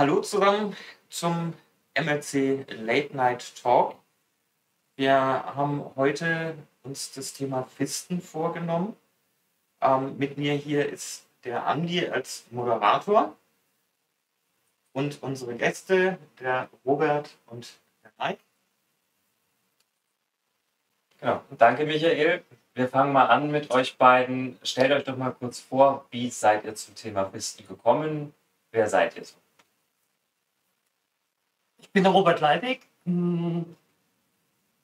Hallo zusammen zum MLC Late-Night-Talk. Wir haben heute uns das Thema Fisten vorgenommen. Mit mir hier ist der Andi als Moderator und unsere Gäste, der Robert und der Maik. Genau. Danke, Michael. Wir fangen mal an mit euch beiden. Stellt euch doch mal kurz vor, wie seid ihr zum Thema Fisten gekommen? Wer seid ihr so? Ich bin der Robert Leibig.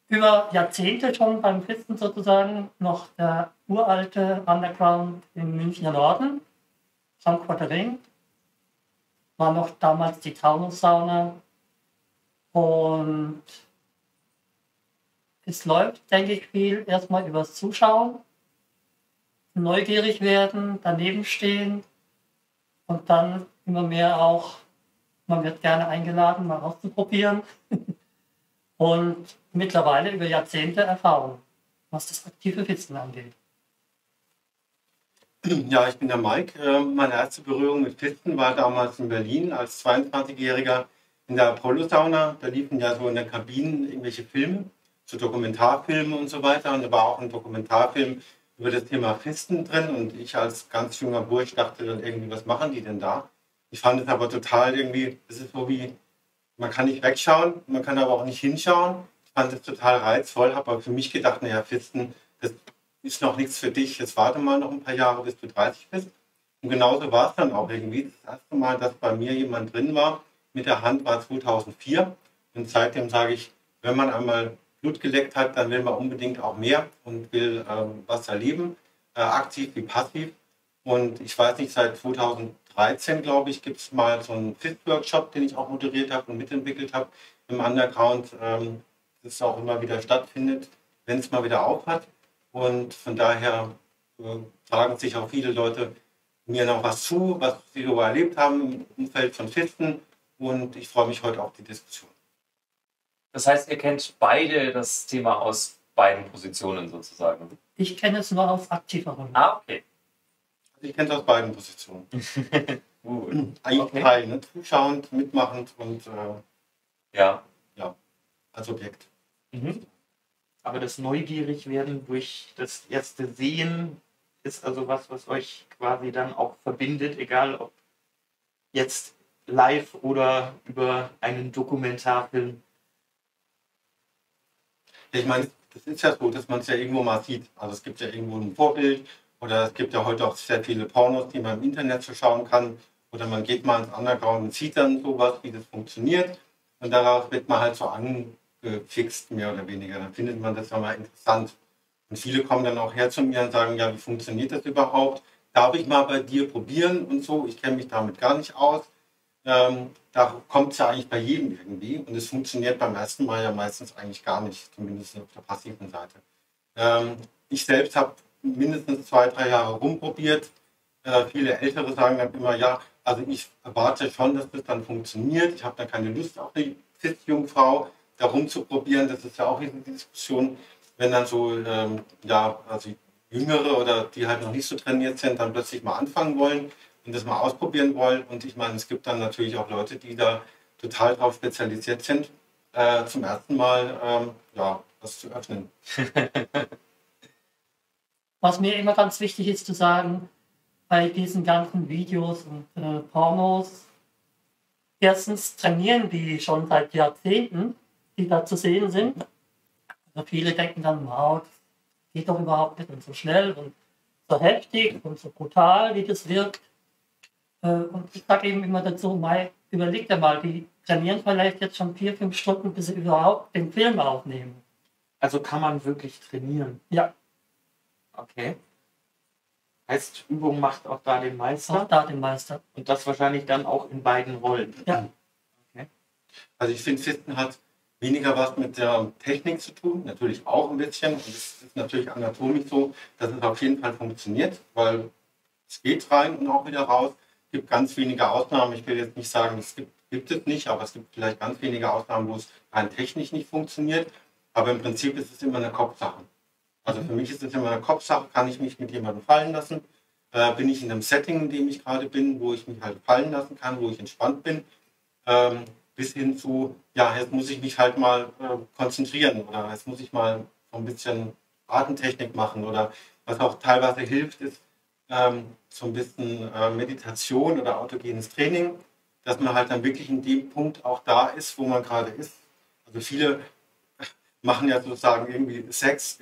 Über Jahrzehnte schon beim Fisten sozusagen, noch der uralte Underground im Münchner Norden, St. Quaterin, war noch damals die Taunussauna und es läuft, denke ich, viel erstmal übers Zuschauen, neugierig werden, daneben stehen und dann immer mehr auch, man wird gerne eingeladen, mal auszuprobieren und mittlerweile über Jahrzehnte Erfahrung, was das aktive Fisten angeht. Ja, ich bin der Maik. Meine erste Berührung mit Fisten war damals in Berlin als 22-Jähriger in der Apollo-Sauna. Da liefen ja so in der Kabine irgendwelche Filme, so Dokumentarfilmen und so weiter. Und da war auch ein Dokumentarfilm über das Thema Fisten drin. Und ich als ganz junger Bursch dachte dann irgendwie, was machen die denn da? Ich fand es aber total irgendwie, es ist so wie, man kann nicht wegschauen, man kann aber auch nicht hinschauen. Ich fand es total reizvoll, habe aber für mich gedacht, naja, Fisten, das ist noch nichts für dich, jetzt warte mal noch ein paar Jahre, bis du 30 bist. Und genauso war es dann auch irgendwie. Das erste Mal, dass bei mir jemand drin war, mit der Hand war 2004. Und seitdem sage ich, wenn man einmal Blut geleckt hat, dann will man unbedingt auch mehr und will was erleben, aktiv wie passiv. Und ich weiß nicht, seit 2013, glaube ich, gibt es mal so einen FIST-Workshop, den ich auch moderiert habe und mitentwickelt habe im Underground, das auch immer wieder stattfindet, wenn es mal wieder auf hat. Und von daher fragen sich auch viele Leute mir noch was zu, was sie so erlebt haben im Umfeld von Fisten. Und ich freue mich heute auf die Diskussion. Das heißt, ihr kennt beide das Thema aus beiden Positionen sozusagen? Ich kenne es nur aus aktiveren. Ah, okay. Ich kenne es aus beiden Positionen. Eigentlich drei, ne? Zuschauend, mitmachend und ja, als Objekt. Mhm. Aber das Neugierigwerden durch das erste Sehen ist also was, was euch quasi dann auch verbindet, egal ob jetzt live oder über einen Dokumentarfilm. Ich meine, das ist ja so, dass man es ja irgendwo mal sieht. Also es gibt ja irgendwo ein Vorbild. Oder es gibt ja heute auch sehr viele Pornos, die man im Internet so schauen kann. Oder man geht mal ins Underground und sieht dann sowas, wie das funktioniert. Und darauf wird man halt so angefixt, mehr oder weniger. Dann findet man das ja mal interessant. Und viele kommen dann auch her zu mir und sagen, ja, wie funktioniert das überhaupt? Darf ich mal bei dir probieren und so? Ich kenne mich damit gar nicht aus. Da kommt es ja eigentlich bei jedem irgendwie. Und es funktioniert beim ersten Mal ja meistens eigentlich gar nicht, zumindest auf der passiven Seite. Ich selbst habe mindestens 2-3 Jahre rumprobiert. Viele Ältere sagen dann immer, ja, also ich erwarte schon, dass das dann funktioniert. Ich habe da keine Lust auf eine Fistjungfrau, da rumzuprobieren. Das ist ja auch in der Diskussion, wenn dann so, also Jüngere oder die halt noch nicht so trainiert sind, dann plötzlich mal anfangen wollen und das mal ausprobieren wollen. Und ich meine, es gibt dann natürlich auch Leute, die da total drauf spezialisiert sind, zum ersten Mal, was zu öffnen. Was mir immer ganz wichtig ist zu sagen, bei diesen ganzen Videos und Pornos, erstens trainieren die schon seit Jahrzehnten, die da zu sehen sind. Also viele denken dann, wow, das geht doch überhaupt nicht und so schnell und so heftig und so brutal, wie das wirkt. Und ich sage eben immer dazu, Mai, überleg dir mal, die trainieren vielleicht jetzt schon 4-5 Stunden, bis sie überhaupt den Film aufnehmen. Also kann man wirklich trainieren? Ja. Okay. Heißt, Übung macht auch da den Meister? Auch da den Meister. Und das wahrscheinlich dann auch in beiden Rollen. Ja. Okay. Also ich finde, Fisten hat weniger was mit der Technik zu tun, natürlich auch ein bisschen. Und es ist natürlich anatomisch so, dass es auf jeden Fall funktioniert, weil es geht rein und auch wieder raus. Es gibt ganz wenige Ausnahmen. Ich will jetzt nicht sagen, es gibt es nicht, aber es gibt vielleicht ganz wenige Ausnahmen, wo es rein technisch nicht funktioniert. Aber im Prinzip ist es immer eine Kopfsache. Also für mich ist es immer eine Kopfsache, kann ich mich mit jemandem fallen lassen? Bin ich in einem Setting, in dem ich gerade bin, wo ich mich halt fallen lassen kann, wo ich entspannt bin? bis hin zu, ja, jetzt muss ich mich halt mal konzentrieren oder jetzt muss ich mal so ein bisschen Atemtechnik machen oder was auch teilweise hilft, ist so ein bisschen Meditation oder autogenes Training, dass man halt dann wirklich in dem Punkt auch da ist, wo man gerade ist. Also viele machen ja sozusagen irgendwie Sex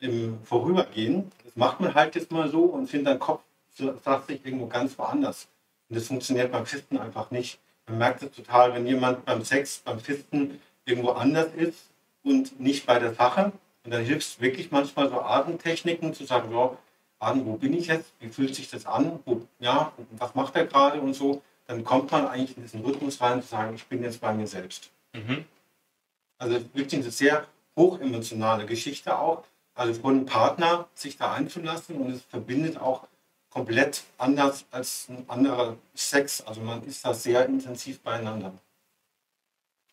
im Vorübergehen. Das macht man halt jetzt mal so und findet dann Kopf, sagt sich irgendwo ganz woanders. Und das funktioniert beim Fisten einfach nicht. Man merkt es total, wenn jemand beim Sex, beim Fisten irgendwo anders ist und nicht bei der Sache. Und dann hilft es wirklich manchmal so Atemtechniken zu sagen, ja, Atem, wo bin ich jetzt? Wie fühlt sich das an? Wo, ja, was macht er gerade und so? Dann kommt man eigentlich in diesen Rhythmus rein zu sagen, ich bin jetzt bei mir selbst. Mhm. Also wirklich eine sehr hochemotionale Geschichte auch. Also von einem Partner sich da einzulassen und es verbindet auch komplett anders als ein anderer Sex. Also man ist da sehr intensiv beieinander.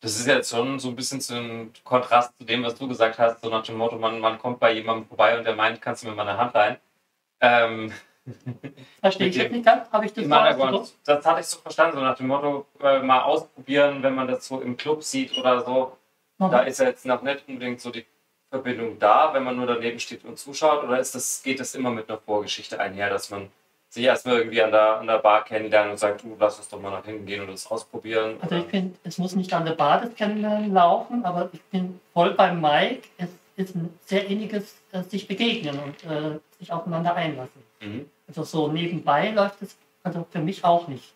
Das ist ja jetzt schon so ein bisschen so ein Kontrast zu dem, was du gesagt hast, so nach dem Motto, man kommt bei jemandem vorbei und der meint, kannst du mir mal eine Hand rein. Verstehe ich jetzt nicht ganz, habe ich das mal. Das hatte ich so verstanden, so nach dem Motto, mal ausprobieren, wenn man das so im Club sieht oder so. Mhm. Da ist ja jetzt noch nicht unbedingt so die Verbindung da, wenn man nur daneben steht und zuschaut, oder ist das, geht das immer mit einer Vorgeschichte einher, dass man sich erstmal irgendwie an der Bar kennenlernt und sagt, du, lass uns doch mal nach hinten gehen und das ausprobieren? Also ich finde, es muss nicht an der Bar das Kennenlernen laufen, aber ich bin voll bei Maik. Es ist ein sehr inniges sich begegnen und sich aufeinander einlassen. Mhm. Also so nebenbei läuft es also für mich auch nicht.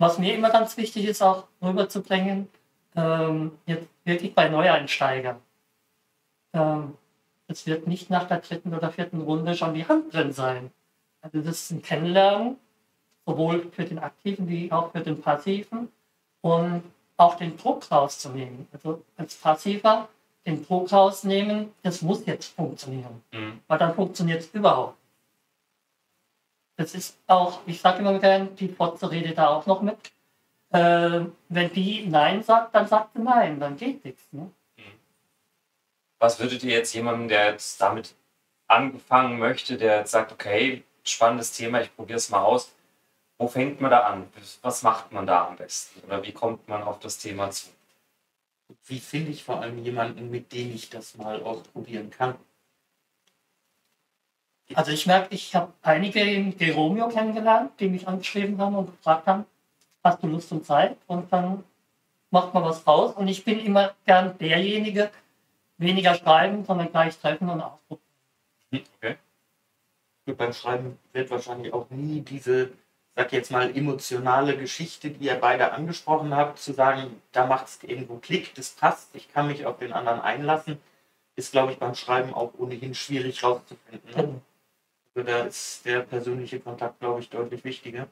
Was mir immer ganz wichtig ist, auch rüberzubringen, jetzt wirklich bei Neueinsteigern. Es wird nicht nach der 3. oder 4. Runde schon die Hand drin sein. Also das ist ein Kennenlernen, sowohl für den Aktiven wie auch für den Passiven, und auch den Druck rauszunehmen. Also als Passiver den Druck rausnehmen, das muss jetzt funktionieren, weil dann funktioniert es überhaupt. Das ist auch, ich sage immer gerne, die Potze redet da auch noch mit. Wenn die Nein sagt sie Nein, dann geht nichts. Ne? Was würdet ihr jetzt jemandem, der jetzt damit angefangen möchte, der jetzt sagt, okay, spannendes Thema, ich probiere es mal aus. Wo fängt man da an? Was macht man da am besten? Oder wie kommt man auf das Thema zu? Wie finde ich vor allem jemanden, mit dem ich das mal ausprobieren kann? Also ich merke, ich habe einige in Geromeo kennengelernt, die mich angeschrieben haben und gefragt haben, hast du Lust und Zeit? Und dann macht man was raus. Und ich bin immer gern derjenige, weniger schreiben, sondern gleich treffen und ausprobieren. Okay. Und beim Schreiben wird wahrscheinlich auch nie diese, sag jetzt mal, emotionale Geschichte, die ihr beide angesprochen habt, zu sagen, da macht es irgendwo Klick, das passt, ich kann mich auf den anderen einlassen, ist, glaube ich, beim Schreiben auch ohnehin schwierig rauszufinden. Ne? Also da ist der persönliche Kontakt, glaube ich, deutlich wichtiger.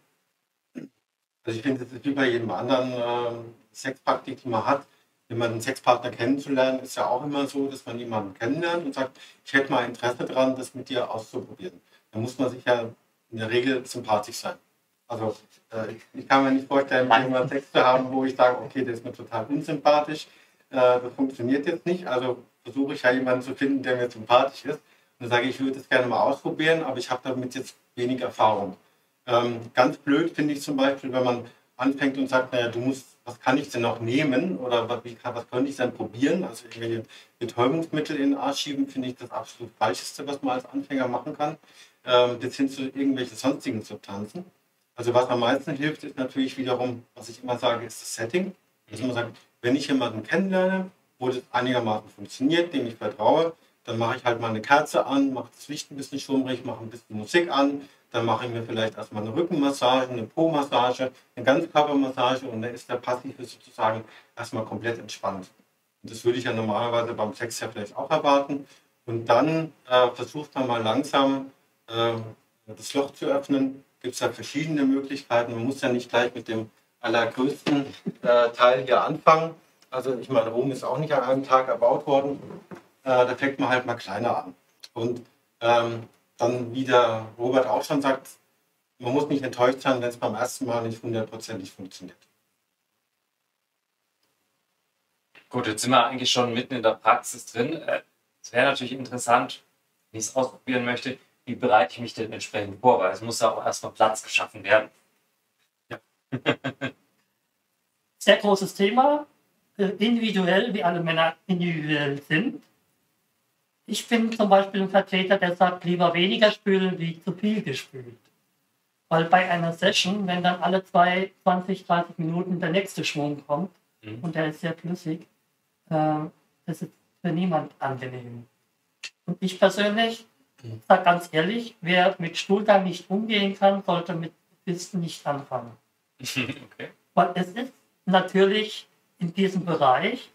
Also ich finde, das ist wie bei jedem anderen Sexpraktik, die man hat. Wenn man einen Sexpartner kennenzulernen, ist ja auch immer so, dass man jemanden kennenlernt und sagt, ich hätte mal Interesse daran, das mit dir auszuprobieren. Dann muss man sich ja in der Regel sympathisch sein. Also ich kann mir nicht vorstellen, irgendwann Sex zu haben, wo ich sage, okay, der ist mir total unsympathisch, das funktioniert jetzt nicht. Also versuche ich ja jemanden zu finden, der mir sympathisch ist. Und dann sage ich, ich würde das gerne mal ausprobieren, aber ich habe damit jetzt wenig Erfahrung. Ganz blöd finde ich zum Beispiel, wenn man anfängt und sagt, naja, du musst, was kann ich denn noch nehmen oder was könnte ich denn probieren? Also irgendwelche Betäubungsmittel in den Arsch schieben, finde ich das absolut Falscheste, was man als Anfänger machen kann, bis hin zu irgendwelchen sonstigen Substanzen. Also was am meisten hilft, ist natürlich wiederum, was ich immer sage, ist das Setting. Dass man sagt, wenn ich jemanden kennenlerne, wo das einigermaßen funktioniert, dem ich vertraue, dann mache ich halt mal eine Kerze an, mache das Licht ein bisschen schummrig, mache ein bisschen Musik an, dann mache ich mir vielleicht erstmal eine Rückenmassage, eine Po-Massage, eine Ganzkörpermassage und dann ist der Passive sozusagen erstmal komplett entspannt. Und das würde ich ja normalerweise beim Sex ja vielleicht auch erwarten. Und dann versucht man mal langsam das Loch zu öffnen. Gibt es ja verschiedene Möglichkeiten. Man muss ja nicht gleich mit dem allergrößten Teil hier anfangen. Also ich meine, Rom ist auch nicht an einem Tag erbaut worden. Da fängt man halt mal kleiner an. Und dann, wie der Robert auch schon sagt, man muss nicht enttäuscht sein, wenn es beim ersten Mal nicht hundertprozentig funktioniert. Gut, jetzt sind wir eigentlich schon mitten in der Praxis drin. Es wäre natürlich interessant, wenn ich es ausprobieren möchte, wie bereite ich mich denn entsprechend vor? Weil es muss ja auch erstmal Platz geschaffen werden. Ja. Sehr großes Thema, individuell, wie alle Männer individuell sind. Ich bin zum Beispiel ein Vertreter, der sagt, lieber weniger spülen, wie zu viel gespült. Weil bei einer Session, wenn dann alle 20, 30 Minuten der nächste Schwung kommt, und der ist sehr flüssig, das ist für niemand angenehm. Und ich persönlich sage ganz ehrlich, wer mit Stuhlgang nicht umgehen kann, sollte mit Pisten nicht anfangen. Okay. Weil es ist natürlich in diesem Bereich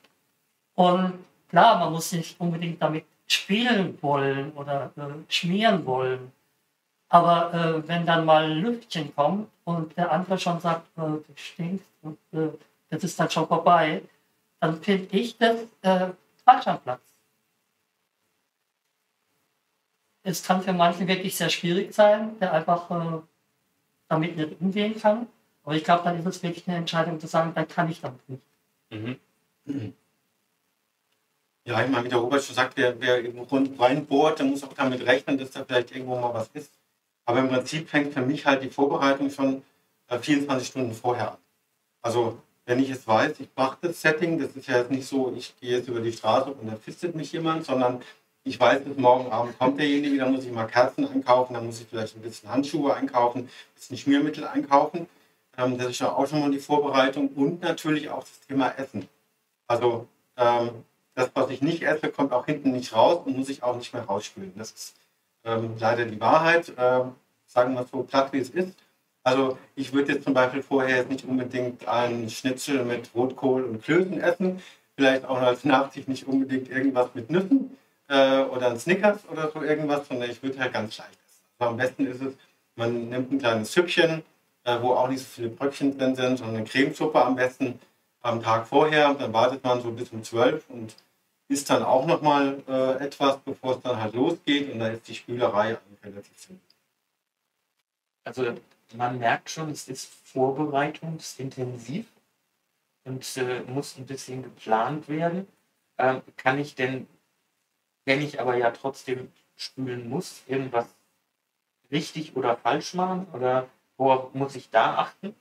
und klar, man muss nicht unbedingt damit spielen wollen oder schmieren wollen. Aber wenn dann mal ein Lüftchen kommt und der andere schon sagt, du stinkst und das ist dann schon vorbei, dann finde ich das falsch am Platz. Es kann für manchen wirklich sehr schwierig sein, der einfach damit nicht umgehen kann. Aber ich glaube, dann ist es wirklich eine Entscheidung zu sagen, dann kann ich damit nicht. Mhm. Mhm. Ja, ich meine, wie der Robert schon sagt, wer im Grund reinbohrt, der muss auch damit rechnen, dass da vielleicht irgendwo mal was ist. Aber im Prinzip fängt für mich halt die Vorbereitung schon 24 Stunden vorher an. Also wenn ich es weiß, ich mache das Setting, das ist ja jetzt nicht so, ich gehe jetzt über die Straße und da fistet mich jemand, sondern ich weiß, bis morgen Abend kommt derjenige, dann muss ich mal Kerzen einkaufen, dann muss ich vielleicht ein bisschen Handschuhe einkaufen, ein bisschen Schmiermittel einkaufen. Das ist ja auch schon mal die Vorbereitung und natürlich auch das Thema Essen. Also das, was ich nicht esse, kommt auch hinten nicht raus und muss ich auch nicht mehr rausspülen. Das ist leider die Wahrheit, sagen wir so platt, wie es ist. Also ich würde jetzt zum Beispiel vorher jetzt nicht unbedingt einen Schnitzel mit Rotkohl und Klößen essen, vielleicht auch als Nachtisch nicht unbedingt irgendwas mit Nüssen oder ein Snickers oder so irgendwas, sondern ich würde halt ganz leicht essen. Also am besten ist es, man nimmt ein kleines Süppchen, wo auch nicht so viele Bröckchen drin sind, sondern eine Cremesuppe am besten am Tag vorher. Dann wartet man so bis um 12 und isst dann auch nochmal etwas, bevor es dann halt losgeht und dann ist die Spülerei relativ simpel. Also man merkt schon, es ist vorbereitungsintensiv und muss ein bisschen geplant werden. Kann ich denn, wenn ich aber ja trotzdem spülen muss, irgendwas richtig oder falsch machen? Oder worauf muss ich da achten?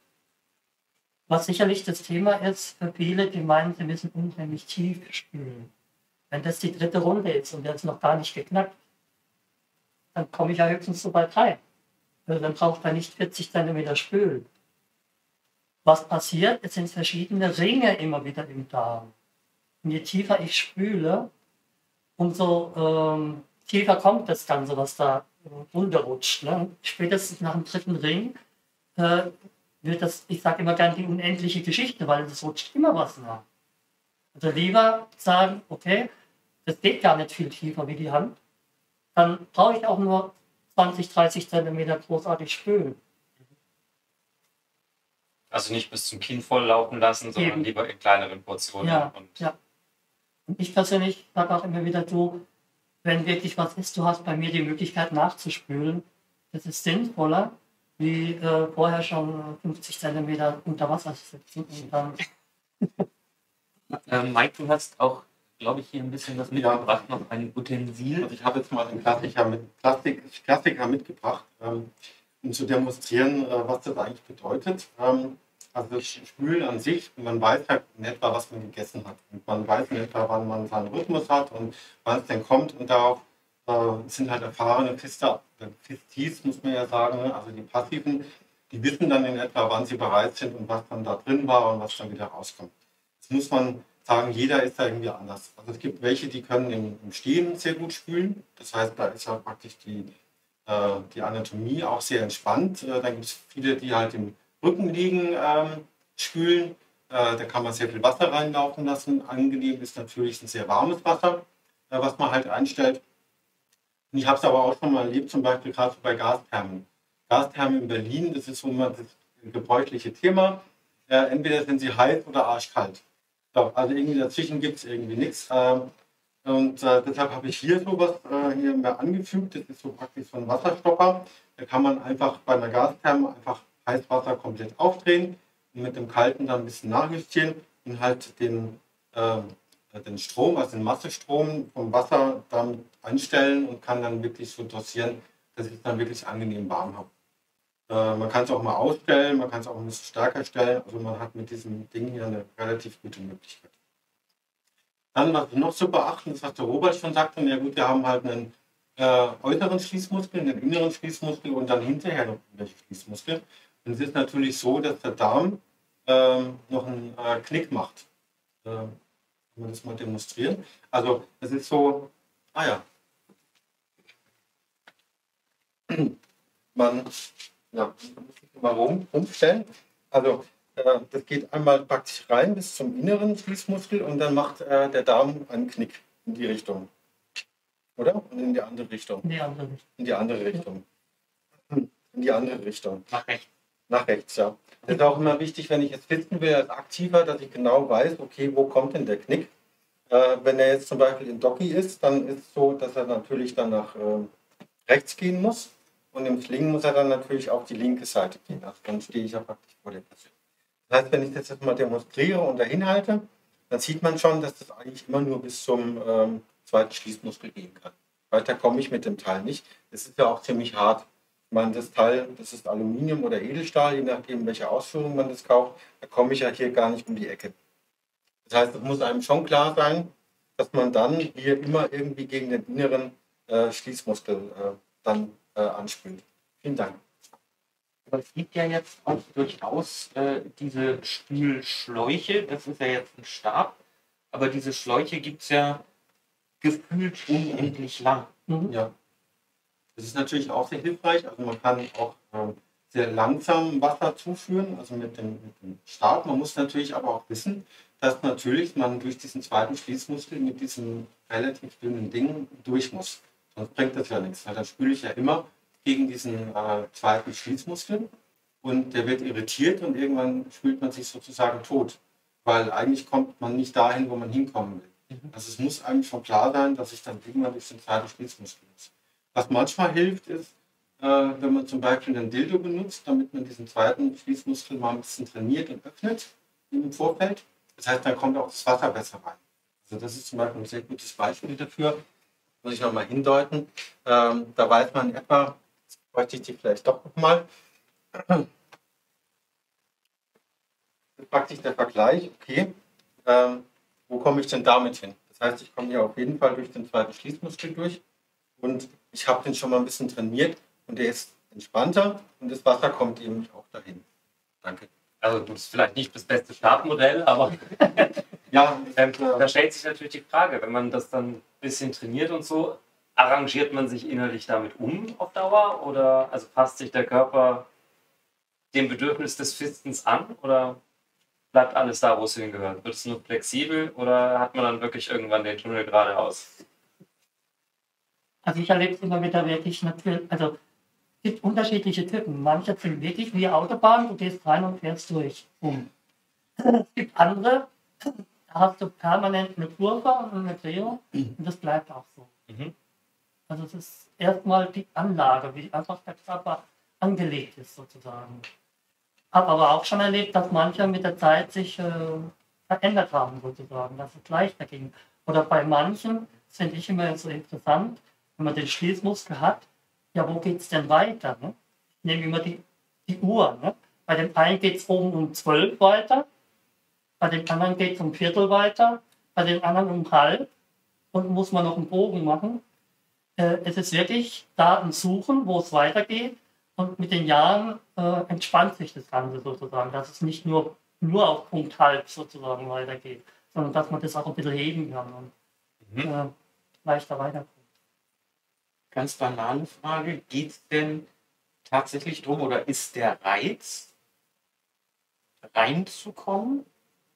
Was sicherlich das Thema ist für viele, die meinen, sie müssen unheimlich tief spülen. Wenn das die dritte Runde ist und der ist noch gar nicht geknackt, dann komme ich ja höchstens so weit rein. Dann braucht er nicht 40 cm spülen. Was passiert? Es sind verschiedene Ringe immer wieder im Darm. Und je tiefer ich spüle, umso tiefer kommt das Ganze, was da runterrutscht. Ne? Spätestens nach dem dritten Ring wird das, ich sage immer gern, die unendliche Geschichte, weil es rutscht immer was nach. Also lieber sagen, okay, das geht gar nicht viel tiefer wie die Hand, dann brauche ich auch nur 20, 30 Zentimeter großartig spülen. Also nicht bis zum Kinn voll laufen lassen, sondern eben lieber in kleineren Portionen. Ja, und ja. Und ich persönlich sage auch immer wieder, du, wenn wirklich was ist, du hast bei mir die Möglichkeit nachzuspülen. Das ist sinnvoller, wie vorher schon 50 Zentimeter unter Wasser sitzen. Maik, du hast auch, glaube ich, hier ein bisschen was mitgebracht, noch ein Utensil. Also ich habe jetzt mal einen Klassiker mitgebracht, um zu demonstrieren, was das eigentlich bedeutet. Also das Spülen an sich, man weiß halt in etwa, was man gegessen hat. Und man weiß in etwa, wann man seinen Rhythmus hat und wann es denn kommt. Und darauf sind halt erfahrene Fistis, muss man ja sagen, ne? Also die Passiven, die wissen dann in etwa, wann sie bereit sind und was dann da drin war und was dann wieder rauskommt. Das muss man sagen, jeder ist da irgendwie anders. Also es gibt welche, die können im Stehen sehr gut spülen. Das heißt, da ist ja halt praktisch die Anatomie auch sehr entspannt. Dann gibt es viele, die halt im Rücken liegen spülen. Da kann man sehr viel Wasser reinlaufen lassen. Angenehm ist natürlich ein sehr warmes Wasser, was man halt einstellt. Und ich habe es aber auch schon mal erlebt, zum Beispiel gerade bei Gasthermen. Gasthermen in Berlin, das ist so immer das gebräuchliche Thema. Entweder sind sie heiß oder arschkalt. Doch, also irgendwie dazwischen gibt es irgendwie nichts. Und deshalb habe ich hier sowas hier mehr angefügt. Das ist so praktisch so ein Wasserstopper. Da kann man einfach bei einer Gastherme einfach Heißwasser komplett aufdrehen und mit dem Kalten dann ein bisschen nachjustieren und halt den Strom, also den Massestrom vom Wasser dann anstellen und kann dann wirklich so dosieren, dass ich es dann wirklich angenehm warm habe. Man kann es auch mal ausstellen, man kann es auch ein bisschen stärker stellen. Also man hat mit diesem Ding hier eine relativ gute Möglichkeit. Dann, was noch zu beachten ist, was der Robert schon sagte, ja gut, wir haben halt einen äußeren Schließmuskel, einen inneren Schließmuskel und dann hinterher noch einen Schließmuskel. Und es ist natürlich so, dass der Darm noch einen Knick macht. Kann man das mal demonstrieren? Also es ist so, umstellen. Also das geht einmal praktisch rein bis zum inneren Schließmuskel und dann macht der Darm einen Knick in die Richtung. Oder? Und in die andere Richtung. In die andere Richtung. In die andere Richtung. In die andere Richtung. Nach rechts. Nach rechts, ja. Das ist auch immer wichtig, wenn ich jetzt finden will als Aktiver, dass ich genau weiß, okay, wo kommt denn der Knick? Wenn er jetzt zum Beispiel in Doggy ist, dann ist es so, dass er natürlich dann nach rechts gehen muss. Und im Schlingen muss er dann natürlich auch die linke Seite gehen. Also dann stehe ich ja praktisch vor der Person. Das heißt, wenn ich das jetzt mal demonstriere und dahin halte, dann sieht man schon, dass das eigentlich immer nur bis zum zweiten Schließmuskel gehen kann. Weiter komme ich mit dem Teil nicht. Das ist ja auch ziemlich hart. Ich meine, das Teil, das ist Aluminium oder Edelstahl, je nachdem, welche Ausführung man das kauft, da komme ich ja hier gar nicht um die Ecke. Das heißt, es muss einem schon klar sein, dass man dann hier immer irgendwie gegen den inneren Schließmuskel dann anspült. Vielen Dank. Aber es gibt ja jetzt auch durchaus diese Spülschläuche, das ist ja jetzt ein Stab, aber diese Schläuche gibt es ja gefühlt unendlich lang. Mhm. Ja. Das ist natürlich auch sehr hilfreich, also man kann auch sehr langsam Wasser zuführen, also mit dem Stab. Man muss natürlich aber auch wissen, dass natürlich man durch diesen zweiten Schließmuskel mit diesem relativ dünnen Ding durch muss. Sonst bringt das ja nichts. Da spüle ich ja immer gegen diesen zweiten Schließmuskel und der wird irritiert und irgendwann spült man sich sozusagen tot, weil eigentlich kommt man nicht dahin, wo man hinkommen will. Also es muss einem schon klar sein, dass ich dann irgendwann durch den zweiten Schließmuskel muss. Was manchmal hilft ist, wenn man zum Beispiel einen Dildo benutzt, damit man diesen zweiten Schließmuskel mal ein bisschen trainiert und öffnet im Vorfeld. Das heißt, dann kommt auch das Wasser besser rein. Also das ist zum Beispiel ein sehr gutes Beispiel dafür. Muss ich nochmal hindeuten. Da weiß man etwa, jetzt bräuchte ich die vielleicht doch nochmal. Das ist praktisch der Vergleich, okay, wo komme ich denn damit hin? Das heißt, ich komme hier auf jeden Fall durch den zweiten Schließmuskel durch und ich habe den schon mal ein bisschen trainiert und der ist entspannter und das Wasser kommt eben auch dahin. Danke. Also das ist vielleicht nicht das beste Startmodell, aber ja, da stellt sich natürlich die Frage, wenn man das dann bisschen trainiert und so, arrangiert man sich innerlich damit um auf Dauer oder also passt sich der Körper dem Bedürfnis des Fistens an oder bleibt alles da, wo es hingehört? Wird es nur flexibel oder hat man dann wirklich irgendwann den Tunnel geradeaus? Also ich erlebe es immer wieder wirklich natürlich, also es gibt unterschiedliche Typen. Manche sind wirklich wie Autobahn, du gehst rein und fährst durch. Boom. Es gibt andere, da hast du permanent eine Kurve und eine Drehung und das bleibt auch so. Mhm. Also es ist erstmal die Anlage, wie einfach der Körper angelegt ist sozusagen. Habe aber auch schon erlebt, dass manche mit der Zeit sich verändert haben sozusagen, dass es leichter ging. Oder bei manchen, das finde ich immer so interessant, wenn man den Schließmuskel hat, ja wo geht es denn weiter? Ne? Ich nehme immer die Uhr. Ne? Bei dem einen geht es oben um 12 weiter. Bei den anderen geht es um Viertel weiter, bei den anderen um halb und muss man noch einen Bogen machen. Es ist wirklich Daten suchen, wo es weitergeht und mit den Jahren entspannt sich das Ganze sozusagen, dass es nicht nur auf Punkt halb sozusagen weitergeht, sondern dass man das auch ein bisschen heben kann und leichter weiterkommt. Ganz banale Frage, geht es denn tatsächlich darum oder ist der Reiz reinzukommen?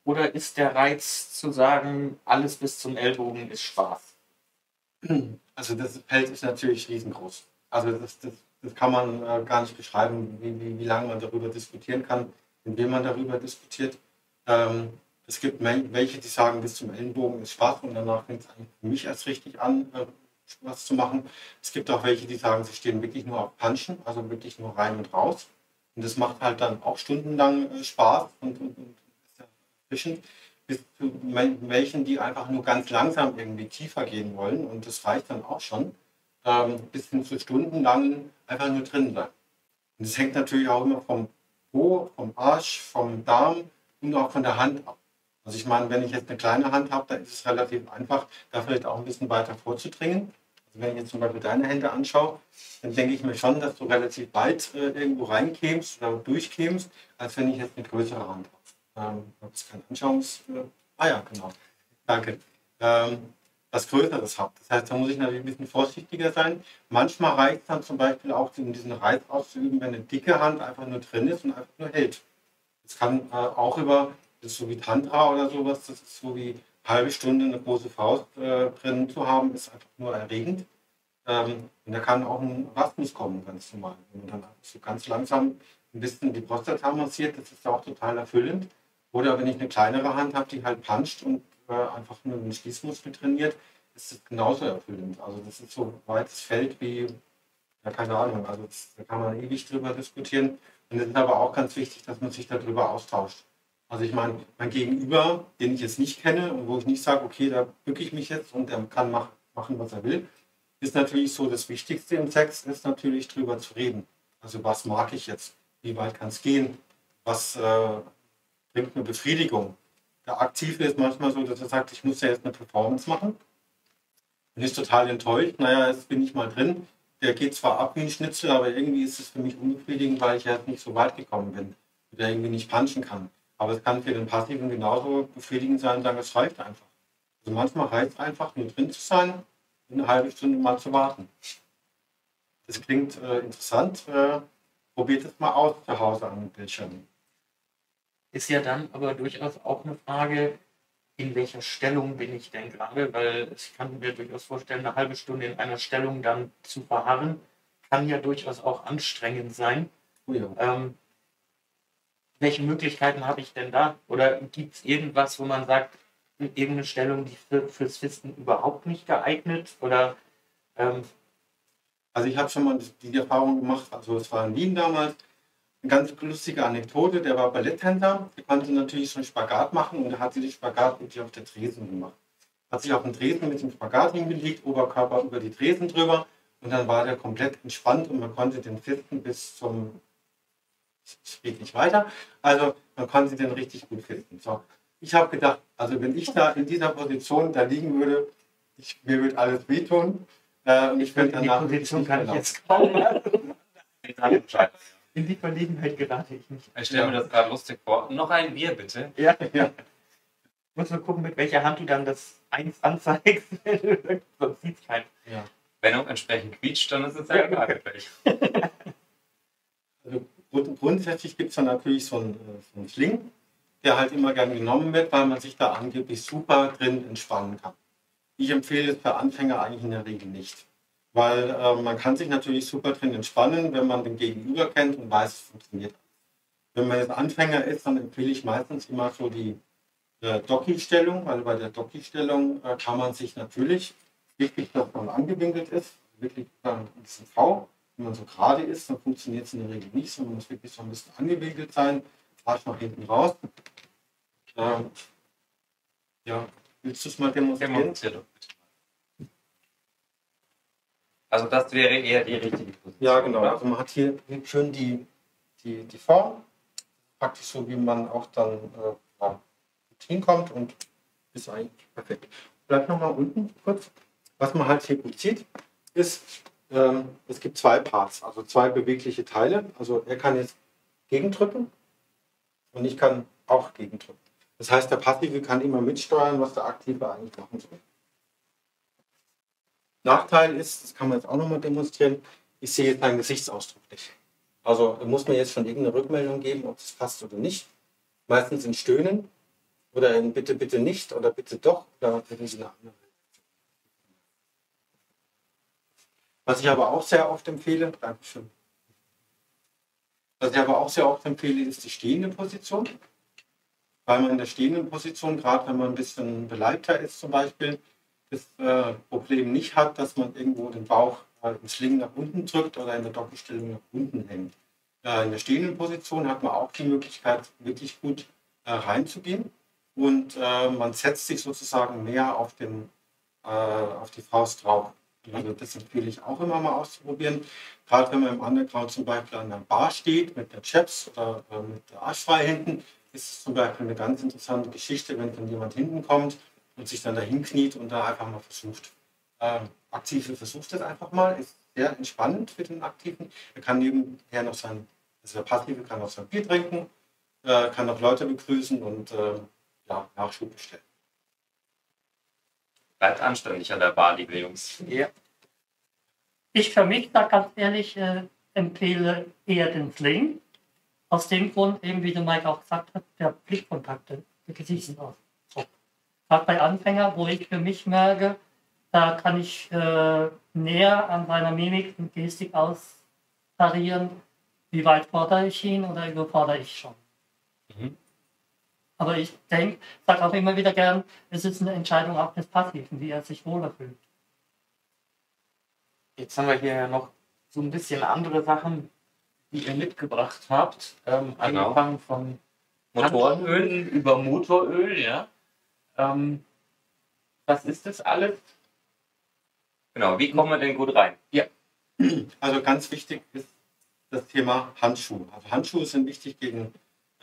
Oder ist der Reiz zu sagen, alles bis zum Ellbogen ist Spaß? Also das Feld ist natürlich riesengroß. Also das kann man gar nicht beschreiben, wie lange man darüber diskutieren kann, indem man darüber diskutiert. Es gibt welche, die sagen, bis zum Ellenbogen ist Spaß und danach fängt es für mich erst richtig an, was zu machen. Es gibt auch welche, die sagen, sie stehen wirklich nur auf Punchen, also wirklich nur rein und raus. Und das macht halt dann auch stundenlang Spaß und bis zu welchen, die einfach nur ganz langsam irgendwie tiefer gehen wollen und das reicht dann auch schon. bis hin zu stundenlang einfach nur drin sein. Und das hängt natürlich auch immer vom Po, vom Arsch, vom Darm und auch von der Hand ab. Also ich meine, wenn ich jetzt eine kleine Hand habe, dann ist es relativ einfach, da vielleicht auch ein bisschen weiter vorzudringen. Also wenn ich jetzt zum Beispiel deine Hände anschaue, dann denke ich mir schon, dass du relativ bald irgendwo reinkämst oder durchkämst, als wenn ich jetzt eine größere Hand habe. Das ist kein Anschauungs... Ah ja, genau. Danke. Was Größeres habe. Das heißt, da muss ich natürlich ein bisschen vorsichtiger sein. Manchmal reicht es dann zum Beispiel auch, um diesen Reiz auszuüben, wenn eine dicke Hand einfach nur drin ist und einfach nur hält. Das kann auch über, das ist so wie Tantra oder sowas, das ist so wie eine halbe Stunde eine große Faust drin zu haben, ist einfach nur erregend. Und da kann auch ein Orgasmus kommen, ganz normal. Wenn man dann so ganz langsam ein bisschen die Prostata massiert, das ist ja auch total erfüllend. Oder wenn ich eine kleinere Hand habe, die halt puncht und einfach nur den Schließmuskel trainiert, ist das genauso erfüllend. Also das ist so ein weites Feld wie, ja keine Ahnung, also das, da kann man ewig drüber diskutieren. Und es ist aber auch ganz wichtig, dass man sich darüber austauscht. Also ich meine, mein Gegenüber, den ich jetzt nicht kenne und wo ich nicht sage, okay, da bücke ich mich jetzt und der kann machen, was er will, ist natürlich so, das Wichtigste im Sex ist natürlich drüber zu reden. Also was mag ich jetzt? Wie weit kann es gehen? Was bringt mir Befriedigung? Der Aktive ist manchmal so, dass er sagt, ich muss ja jetzt eine Performance machen. Bin ich total enttäuscht. Naja, jetzt bin ich mal drin. Der geht zwar ab wie ein Schnitzel, aber irgendwie ist es für mich unbefriedigend, weil ich ja jetzt nicht so weit gekommen bin. Oder irgendwie nicht punchen kann. Aber es kann für den Passiven genauso befriedigend sein, sagen, es reicht einfach. Also manchmal reicht es einfach, nur drin zu sein und eine halbe Stunde mal zu warten. Das klingt interessant. Probiert es mal aus zu Hause an den Bildschirmen. Ist ja dann aber durchaus auch eine Frage, in welcher Stellung bin ich denn gerade? Weil ich kann mir durchaus vorstellen, eine halbe Stunde in einer Stellung dann zu verharren, kann ja durchaus auch anstrengend sein. Oh ja. Welche Möglichkeiten habe ich denn da? Oder gibt es irgendwas, wo man sagt, irgendeine Stellung, die fürs Fisten überhaupt nicht geeignet? Oder, Also ich habe schon mal die Erfahrung gemacht, also es war in Wien damals, eine ganz lustige Anekdote, der war Balletttänzer, der konnte natürlich schon Spagat machen und er hat den Spagat wirklich auf den Tresen gemacht. Hat sich auf den Tresen mit dem Spagat hingelegt, Oberkörper über die Tresen drüber und dann war der komplett entspannt und man konnte den fisten bis zum... Es geht nicht weiter. Also man konnte den richtig gut fisten. So. Ich habe gedacht, also wenn ich da in dieser Position da liegen würde, mir würde alles wehtun. Und ich würde danach... Die Position kann ich jetzt kaum In die Verlegenheit gerate ich nicht. Ich stelle mir das gerade lustig vor. Noch ein Bier, bitte. Ja, ja. Ich muss nur gucken, mit welcher Hand du dann das eins anzeigst. Sonst sieht es keinen. Ja. Wenn auch entsprechend quietscht, dann ist es ja gerade gleich. Also grundsätzlich gibt es dann natürlich so einen Schling, der halt immer gern genommen wird, weil man sich da angeblich super drin entspannen kann. Ich empfehle es für Anfänger eigentlich in der Regel nicht. Weil man kann sich natürlich super drin entspannen, wenn man den Gegenüber kennt und weiß, es funktioniert. Wenn man jetzt Anfänger ist, dann empfehle ich meistens immer so die Doki-Stellung, weil bei der Doki-Stellung kann man sich natürlich, wichtig, dass man angewinkelt ist, wirklich ein bisschen V. Wenn man so gerade ist, dann funktioniert es in der Regel nicht, sondern man muss wirklich so ein bisschen angewinkelt sein, Arsch nach hinten raus. Ja, willst du es mal demonstrieren? Also das wäre eher die richtige Position. Ja, genau. Oder? Also man hat hier schön die Form, praktisch so, wie man auch dann hinkommt und ist eigentlich perfekt. Bleib nochmal unten kurz. Was man halt hier gut sieht, ist, es gibt zwei Parts, also zwei bewegliche Teile. Also er kann jetzt gegendrücken und ich kann auch gegendrücken. Das heißt, der Passive kann immer mitsteuern, was der Aktive eigentlich machen soll. Nachteil ist, das kann man jetzt auch nochmal demonstrieren, ich sehe jetzt meinen Gesichtsausdruck nicht. Also muss mir jetzt schon irgendeine Rückmeldung geben, ob das passt oder nicht. Meistens in Stöhnen oder in bitte, bitte nicht oder bitte doch. Oder eine andere. Was ich aber auch sehr oft empfehle, Dankeschön. Was ich aber auch sehr oft empfehle, ist die stehende Position. Weil man in der stehenden Position, gerade wenn man ein bisschen beleibter ist zum Beispiel, das Problem nicht hat, dass man irgendwo den Bauch im Schlingen nach unten drückt oder in der Doppelstellung nach unten hängt. In der stehenden Position hat man auch die Möglichkeit, wirklich gut reinzugehen und man setzt sich sozusagen mehr auf die Faust drauf. Also das empfehle ich auch immer mal auszuprobieren. Gerade wenn man im Underground zum Beispiel an einer Bar steht, mit der Chaps oder mit der Aschfrei hinten, ist es zum Beispiel eine ganz interessante Geschichte, wenn dann jemand hinten kommt und sich dann dahin kniet und da einfach mal versucht. Aktive versucht das einfach mal, ist sehr entspannend für den Aktiven. Er kann nebenher noch sein, also der Passive kann noch sein Bier trinken, kann noch Leute begrüßen und ja, Nachschub bestellen. Bleibt anständig an der Bar, liebe Jungs. Ja. Ich für mich da ganz ehrlich empfehle eher den Sling. Aus dem Grund, eben wie der Maik auch gesagt hat, der Blickkontakte, der Gesichtsausdruck. Gerade bei Anfängern, wo ich für mich merke, da kann ich näher an seiner Mimik und Gestik austarieren, wie weit fordere ich ihn oder überfordere ich schon. Mhm. Aber ich denke, sage auch immer wieder gern, es ist eine Entscheidung auch des Passiven, wie er sich wohler fühlt. Jetzt haben wir hier ja noch so ein bisschen andere Sachen, die ihr mitgebracht habt. Genau. Angefangen von Motorenölen über Motoröl, ja. Was ist das alles? Genau, wie kommen wir denn gut rein? Ja. Also ganz wichtig ist das Thema Handschuhe. Also Handschuhe sind wichtig gegen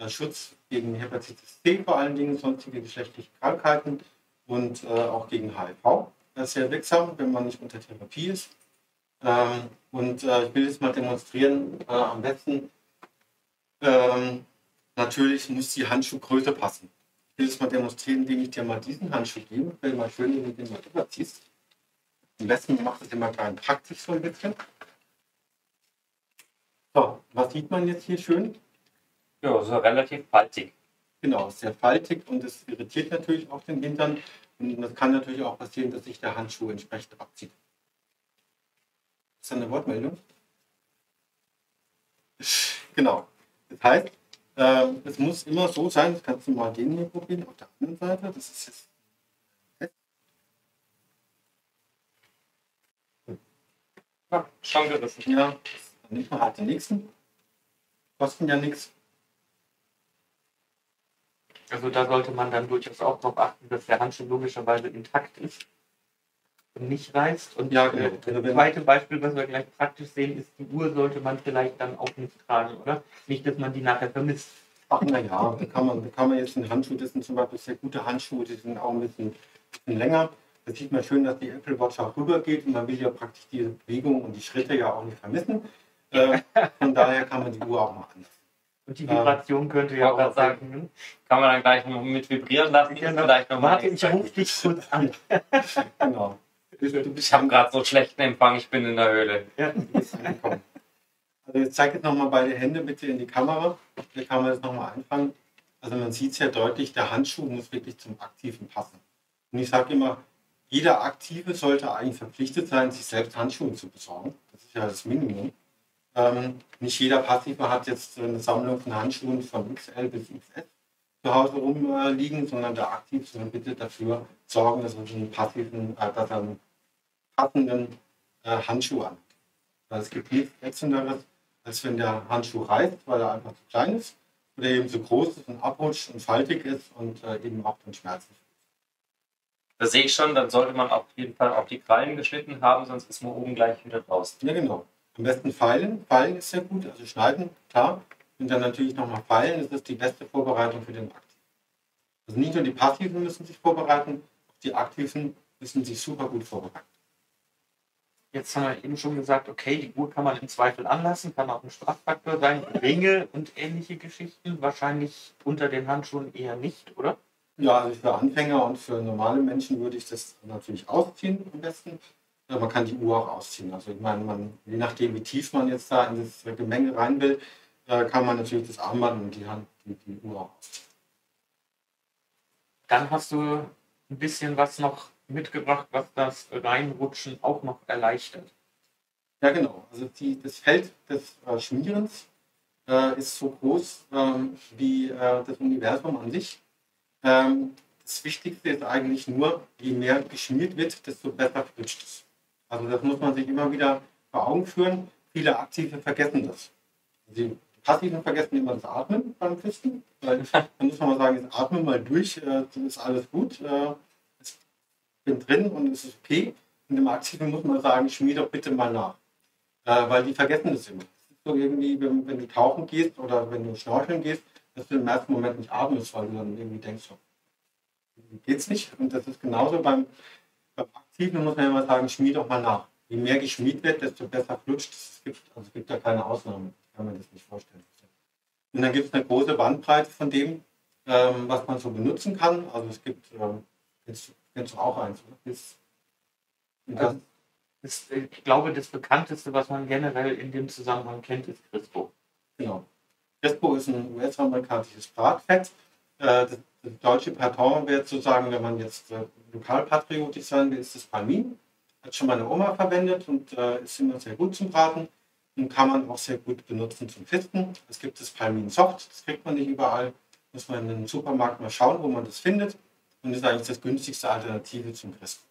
Schutz gegen Hepatitis C, vor allen Dingen sonstige geschlechtliche Krankheiten und auch gegen HIV. Das ist sehr wirksam, wenn man nicht unter Therapie ist. Ich will jetzt mal demonstrieren, am besten, natürlich muss die Handschuhgröße passen. Ich will jetzt mal demonstrieren, indem ich dir mal diesen Handschuh gebe, wenn du mal schön in den mal überziehst. Am besten macht es immer rein praktisch so ein bisschen. So, was sieht man jetzt hier schön? Ja, so relativ faltig. Genau, sehr faltig und es irritiert natürlich auch den Hintern. Und das kann natürlich auch passieren, dass sich der Handschuh entsprechend abzieht. Ist das eine Wortmeldung? Genau. Das heißt, es muss immer so sein, das kannst du mal den hier probieren, auf der anderen Seite. Das ist jetzt ja, schon gerissen. Ja, dann nicht mal halt den nächsten. Kosten ja nichts. Also da sollte man dann durchaus auch darauf achten, dass der Handschuh logischerweise intakt ist und nicht reißt. Und ja, genau. Das zweite Beispiel, was wir gleich praktisch sehen, ist, die Uhr sollte man vielleicht dann auch nicht tragen, oder? Nicht, dass man die nachher vermisst. Ach naja, da kann man jetzt einen Handschuh, das sind zum Beispiel sehr gute Handschuhe, die sind auch ein bisschen länger. Da sieht man schön, dass die Apple Watch auch rübergeht und man will ja praktisch diese Bewegung und die Schritte ja auch nicht vermissen. Von daher kann man die Uhr auch mal anlassen. Und die Vibration könnte ja auch sagen, kann man dann gleich noch mit vibrieren lassen. Ja, vielleicht noch Martin, ich rufe dich kurz an. Genau. Ich habe gerade so schlechten Empfang, ich bin in der Höhle. Ja, du bist angekommen. Also jetzt zeig jetzt nochmal beide Hände bitte in die Kamera. Da kann man das nochmal anfangen. Also man sieht es ja deutlich, der Handschuh muss wirklich zum Aktiven passen. Und ich sage immer, jeder Aktive sollte eigentlich verpflichtet sein, sich selbst Handschuhe zu besorgen. Das ist ja das Minimum. Nicht jeder Passive hat jetzt eine Sammlung von Handschuhen von XL bis XS zu Hause rumliegen, sondern der Aktive soll bitte dafür sorgen, dass er einen passenden Handschuh anhat. Also es gibt nichts Ätzenderes, als wenn der Handschuh reißt, weil er einfach zu klein ist oder eben zu groß ist und abrutscht und faltig ist und eben auch den Schmerzen. Da sehe ich schon, dann sollte man auf jeden Fall auch die Krallen geschnitten haben, sonst ist man oben gleich wieder draußen. Ja, genau. Am besten feilen. Feilen ist sehr gut, also schneiden, klar. Und dann natürlich nochmal feilen. Das ist die beste Vorbereitung für den Aktiven. Also nicht nur die Passiven müssen sich vorbereiten, auch die Aktiven müssen sich super gut vorbereiten. Jetzt haben wir eben schon gesagt, okay, die Uhr kann man im Zweifel anlassen, kann auch ein Straffaktor sein. Ringe und ähnliche Geschichten wahrscheinlich unter den Handschuhen eher nicht, oder? Ja, also für Anfänger und für normale Menschen würde ich das natürlich ausziehen am besten. Man kann die Uhr auch ausziehen. Also ich meine, je nachdem wie tief man jetzt da in das Gemenge rein will, kann man natürlich das Armband und die Hand, die Uhr auch ausziehen. Dann hast du ein bisschen was noch mitgebracht, was das Reinrutschen auch noch erleichtert. Ja genau, also das Feld des Schmierens ist so groß wie das Universum an sich. Das Wichtigste ist eigentlich nur, je mehr geschmiert wird, desto besser flutscht es. Also das muss man sich immer wieder vor Augen führen. Viele Aktive vergessen das. Die Passiven vergessen immer das Atmen beim Fisten. Weil dann muss man mal sagen, jetzt atme mal durch, dann ist alles gut. Ich bin drin und es ist okay. in einem Aktiven muss man sagen, schmier doch bitte mal nach. Weil die vergessen das immer. Das ist so irgendwie, wenn du tauchen gehst oder wenn du schnorcheln gehst, dass du im ersten Moment nicht atmest, weil du dann irgendwie denkst, geht's nicht. Und das ist genauso beim Aktiven, muss man immer sagen, schmier doch mal nach. Je mehr geschmiert wird, desto besser flutscht es. Also es gibt da keine Ausnahme. Ich kann mir das nicht vorstellen. Und dann gibt es eine große Bandbreite von dem, was man so benutzen kann. Also es gibt, jetzt kennst du auch eins, oder? Ich glaube, das bekannteste, was man generell in dem Zusammenhang kennt, ist Crisco. Genau. Crisco ist ein US-amerikanisches Bratfett. Das deutsche Parton wäre sozusagen, wenn man jetzt lokalpatriotisch sein will, ist das Palmin. Hat schon meine Oma verwendet und ist immer sehr gut zum Braten und kann man auch sehr gut benutzen zum Fisten. Es gibt das Palmin Soft, das kriegt man nicht überall. Muss man in den Supermarkt mal schauen, wo man das findet. Und das ist eigentlich das günstigste Alternative zum Crisco.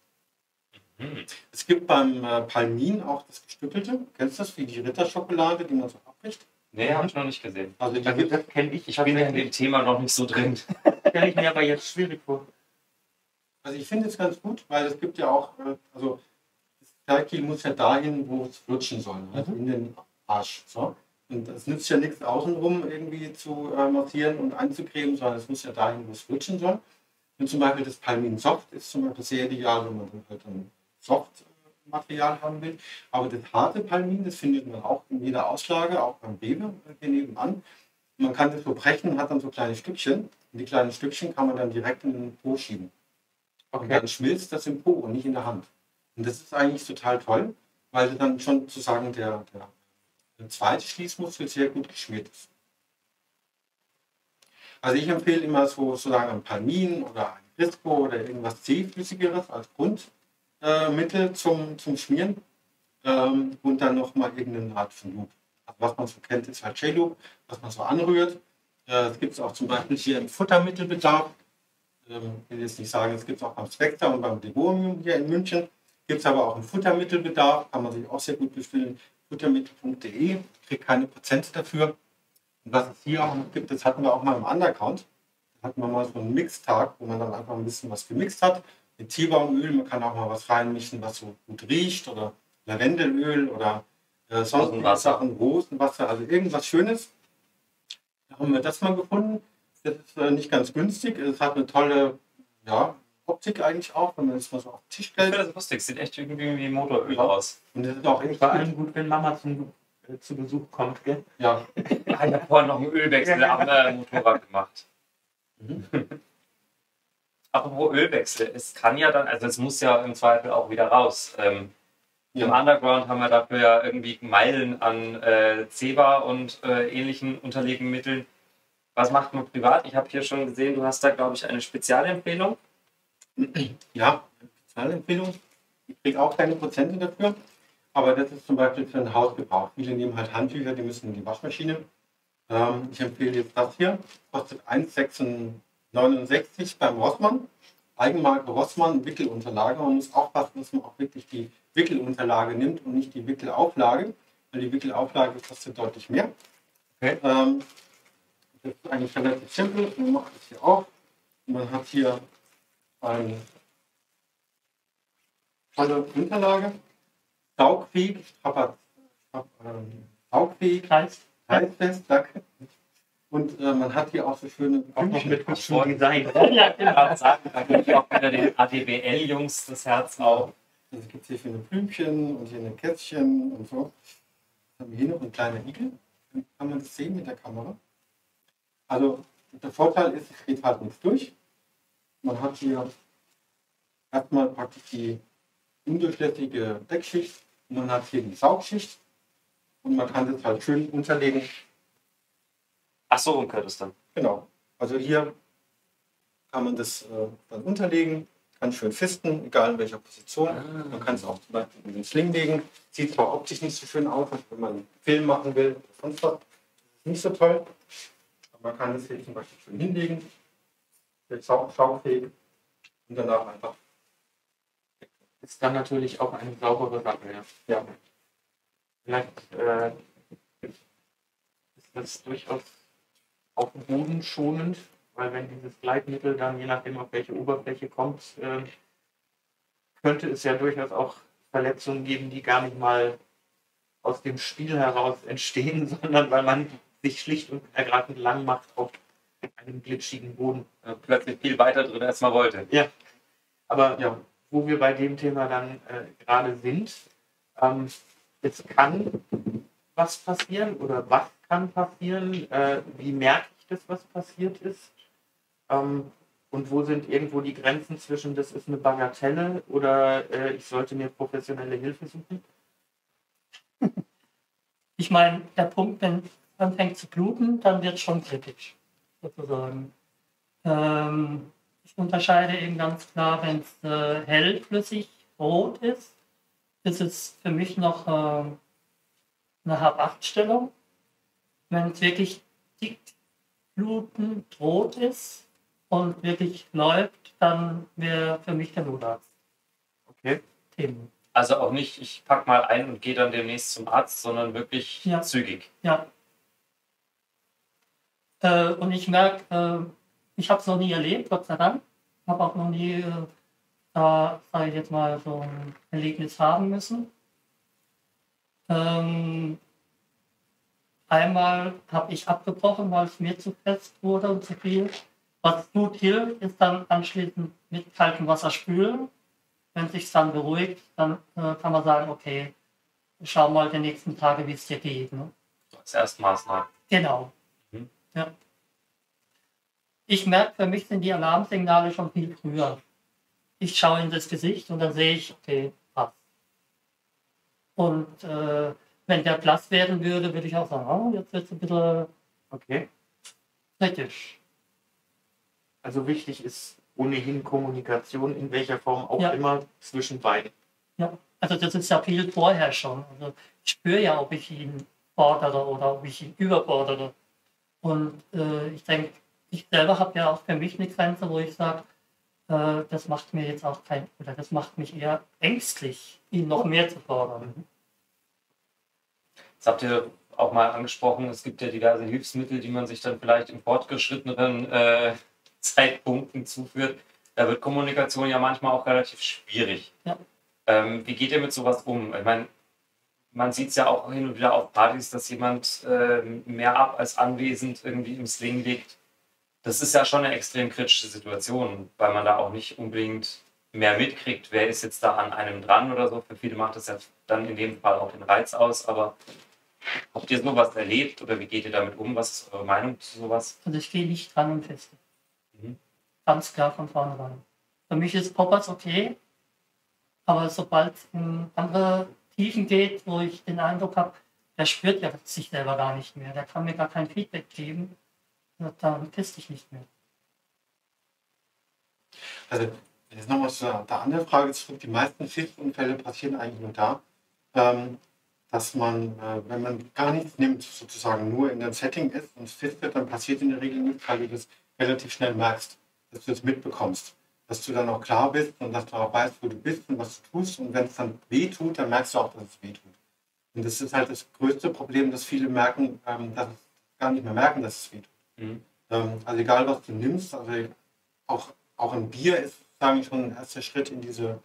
Es gibt beim Palmin auch das Gestückelte. Kennst du das? Wie die Ritterschokolade, die man so abbricht? Nee, habe ich noch nicht gesehen. Also das kenne ich. Ich bin in dem Thema noch nicht so drin. Stelle ich mir aber jetzt schwierig vor. Also ich finde es ganz gut, weil es gibt ja auch, also das Kalkül muss ja dahin, wo es flutschen soll, also in den Arsch. So. Und es nützt ja nichts außenrum irgendwie zu massieren und einzucremen, sondern es muss ja dahin, wo es flutschen soll. Und zum Beispiel das Palmin Soft ist zum Beispiel sehr ideal, wenn man halt dann Softmaterial haben will. Aber das harte Palmin, das findet man auch in jeder Auslage, auch beim Rewe hier nebenan. Man kann das so brechen, hat dann so kleine Stückchen. Und die kleinen Stückchen kann man dann direkt in den Po schieben. Okay. Und dann schmilzt das im Po und nicht in der Hand. Und das ist eigentlich total toll, weil dann schon sozusagen der zweite Schließmuskel sehr gut geschmiert ist. Also ich empfehle immer so sozusagen ein Palmin oder ein Crisco oder irgendwas zähflüssigeres als Grund. Mittel zum Schmieren und dann nochmal irgendeine Art von Loop. Also was man so kennt, ist halt J-Loop, was man so anrührt. Das gibt es auch zum Beispiel hier im Futtermittelbedarf. Ich will jetzt nicht sagen, es gibt es auch beim Spectre und beim Teebaumöl hier in München. Gibt es aber auch im Futtermittelbedarf, kann man sich auch sehr gut bestellen. Futtermittel.de, kriegt keine Prozente dafür. Und was es hier auch noch gibt, das hatten wir auch mal im Underground. Da hatten wir mal so einen Mixtag, wo man dann einfach ein bisschen was gemixt hat. Mit Teebaumöl, man kann auch mal was reinmischen, was so gut riecht, oder Lavendelöl oder Sonnenwasser, Rosenwasser, also irgendwas Schönes. Da haben wir das mal gefunden. Das ist nicht ganz günstig, es hat eine tolle Optik eigentlich auch, wenn man das mal so auf den Tisch stellt. Ich finde das lustig, sieht echt irgendwie wie Motoröl aus. Und das ist auch echt vor allem gut, wenn Mama zu Besuch kommt, gell? Ja. Ich habe vorhin noch einen Ölwechsel am Motorrad gemacht. Apropos Ölwechsel, es kann ja dann, also es muss ja im Zweifel auch wieder raus. Im Underground haben wir dafür ja irgendwie Meilen an Zeba und ähnlichen Unterlegemitteln. Was macht man privat? Ich habe hier schon gesehen, du hast da, glaube ich, eine Spezialempfehlung. Ja, Spezialempfehlung. Ich kriege auch keine Prozente dafür, aber das ist zum Beispiel für den Hausgebrauch. Viele nehmen halt Handtücher, die müssen in die Waschmaschine. Ich empfehle jetzt das hier, kostet 1,69 beim Rossmann, Eigenmarke Rossmann, Wickelunterlage. Man muss aufpassen, dass man auch wirklich die Wickelunterlage nimmt und nicht die Wickelauflage, weil die Wickelauflage kostet deutlich mehr. Okay. Das ist eigentlich relativ simpel. Man macht das hier auf. Man hat hier eine tolle Unterlage. Saugfähig, heißfest, danke. Und man hat hier auch so schöne Küchen mit hübschem Design. Ja, genau. Da gebe ich auch wieder den ADBL-Jungs das Herz auf. Also es gibt hier schöne Blümchen und hier eine Kätzchen und so. Dann haben wir hier noch einen kleinen Igel. Dann kann man das sehen mit der Kamera. Also der Vorteil ist, es geht halt nichts durch. Man hat hier erstmal praktisch die undurchlässige Deckschicht. Und man hat hier die Saugschicht. Und man kann das halt schön unterlegen. Ach so, und gehört es dann. Genau. Also hier kann man das dann unterlegen, kann schön fisten, egal in welcher Position. Man kann es auch zum Beispiel in den Sling legen. Sieht zwar optisch nicht so schön aus, wenn man einen Film machen will oder sonst was. Nicht so toll. Aber man kann es hier zum Beispiel schön hinlegen. Jetzt saugfähig und danach einfach. Ist dann natürlich auch eine saubere Sache. Ja. Vielleicht ist das durchaus auf dem Boden schonend, weil wenn dieses Gleitmittel dann je nachdem auf welche Oberfläche kommt, könnte es ja durchaus auch Verletzungen geben, die gar nicht mal aus dem Spiel heraus entstehen, sondern weil man sich schlicht und ergreifend lang macht auf einem glitschigen Boden. Plötzlich viel weiter drin, als man wollte. Ja, aber ja, wo wir bei dem Thema dann gerade sind, es kann was passieren oder was kann passieren, wie merke ich das, was passiert ist und wo sind irgendwo die Grenzen zwischen, das ist eine Bagatelle oder ich sollte mir professionelle Hilfe suchen? Ich meine, der Punkt, wenn es anfängt zu bluten, dann wird es schon kritisch, sozusagen. Ich unterscheide eben ganz klar, wenn es hellflüssig rot ist, das ist für mich noch eine H8-Stellung. Wenn es wirklich dick blutend rot ist und wirklich läuft, dann wäre für mich der Notarzt. Okay. Themen. Also auch nicht, ich packe mal ein und gehe dann demnächst zum Arzt, sondern wirklich ja, zügig. Ja. Und ich merke, ich habe es noch nie erlebt, Gott sei Dank. Ich habe auch noch nie, sage ich jetzt mal, so ein Erlebnis haben müssen. Einmal habe ich abgebrochen, weil es mir zu fest wurde und zu viel. Was gut hilft, ist dann anschließend mit kaltem Wasser spülen. Wenn es sich dann beruhigt, dann kann man sagen, okay, schau mal die nächsten Tage, wie es dir geht. Ne? Als Erstmaßnahme. Genau. Mhm. Ja. Ich merke, für mich sind die Alarmsignale schon viel früher. Ich schaue in das Gesicht und dann sehe ich, okay, passt. Und wenn der blass werden würde, würde ich auch sagen, oh, jetzt wird es ein bisschen okay, kritisch. Also wichtig ist ohnehin Kommunikation, in welcher Form auch ja, immer, zwischen beiden. Ja, also das ist ja viel vorher schon. Also ich spüre ja, ob ich ihn fordere oder ob ich ihn überfordere. Und ich denke, ich selber habe ja auch für mich eine Grenze, wo ich sage, das macht mir jetzt auch kein, oder das macht mich eher ängstlich, ihn noch mehr zu fordern. Jetzt habt ihr auch mal angesprochen, es gibt ja diverse Hilfsmittel, die man sich dann vielleicht im fortgeschritteneren Zeitpunkten zuführt, da wird Kommunikation ja manchmal auch relativ schwierig. Ja. Wie geht ihr mit sowas um? Ich meine, man sieht es ja auch hin und wieder auf Partys, dass jemand mehr ab als anwesend irgendwie im Sling liegt. Das ist ja schon eine extrem kritische Situation, weil man da auch nicht unbedingt mehr mitkriegt, wer ist jetzt da an einem dran oder so. Für viele macht das ja dann in dem Fall auch den Reiz aus, aber habt ihr sowas erlebt oder wie geht ihr damit um? Was ist eure Meinung zu sowas? Also ich gehe nicht dran und feste. Ganz klar von vornherein. Für mich ist Poppers okay, aber sobald es in andere Tiefen geht, wo ich den Eindruck habe, der spürt ja sich selber gar nicht mehr, der kann mir gar kein Feedback geben, dann teste ich nicht mehr. Also, jetzt nochmal zu der anderen Frage zurück. Die meisten Fischunfälle passieren eigentlich nur da, dass man, wenn man gar nichts nimmt, sozusagen nur in einem Setting ist und fistet, dann passiert in der Regel nichts, weil du das relativ schnell merkst, dass du es mitbekommst, dass du dann auch klar bist und dass du auch weißt, wo du bist und was du tust. Und wenn es dann weh tut, dann merkst du auch, dass es weh tut. Und das ist halt das größte Problem, dass viele merken, dass sie gar nicht mehr merken, dass es weh tut. Mhm. Also egal, was du nimmst, also auch ein Bier ist sozusagen schon ein erster Schritt in diese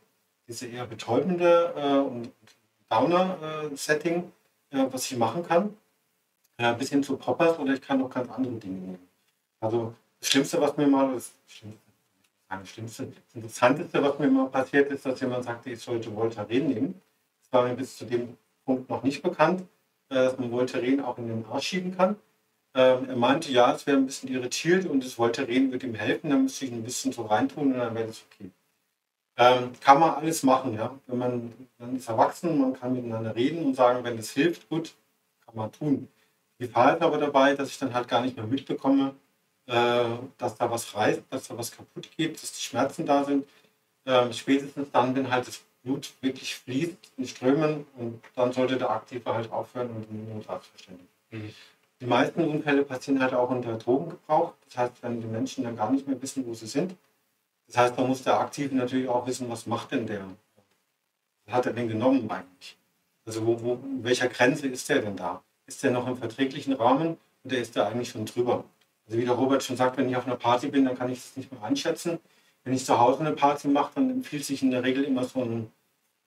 eher betäubende und Downer-Setting, was ich machen kann. Bis hin zu Poppers oder ich kann noch ganz andere Dinge nehmen. Also das Schlimmste, was mir mal, das Interessanteste, was mir mal passiert ist, dass jemand sagte, ich sollte Voltaren nehmen. Das war mir bis zu dem Punkt noch nicht bekannt, dass man Voltaren auch in den Arsch schieben kann. Er meinte, ja, es wäre ein bisschen irritiert und das Voltaren würde ihm helfen, dann müsste ich ein bisschen so reintun und dann wäre das okay. Kann man alles machen, ja. Wenn man ist erwachsen, man kann miteinander reden und sagen, wenn das hilft, gut, kann man tun. Die Gefahr ist aber dabei, dass ich dann halt gar nicht mehr mitbekomme, dass da was reißt, dass da was kaputt geht, dass die Schmerzen da sind. Spätestens dann, wenn halt das Blut wirklich fließt in Strömen und dann sollte der Aktive halt aufhören und den Notarzt verständigen. Mhm. Die meisten Unfälle passieren halt auch unter Drogengebrauch. Das heißt, wenn die Menschen dann gar nicht mehr wissen, wo sie sind. Das heißt, man muss der Aktive natürlich auch wissen, was macht denn der? Was hat er denn genommen eigentlich? Also in welcher Grenze ist der denn da? Ist der noch im verträglichen Rahmen oder ist der eigentlich schon drüber? Also wie der Robert schon sagt, wenn ich auf einer Party bin, dann kann ich es nicht mehr einschätzen. Wenn ich zu Hause eine Party mache, dann empfiehlt sich in der Regel immer so ein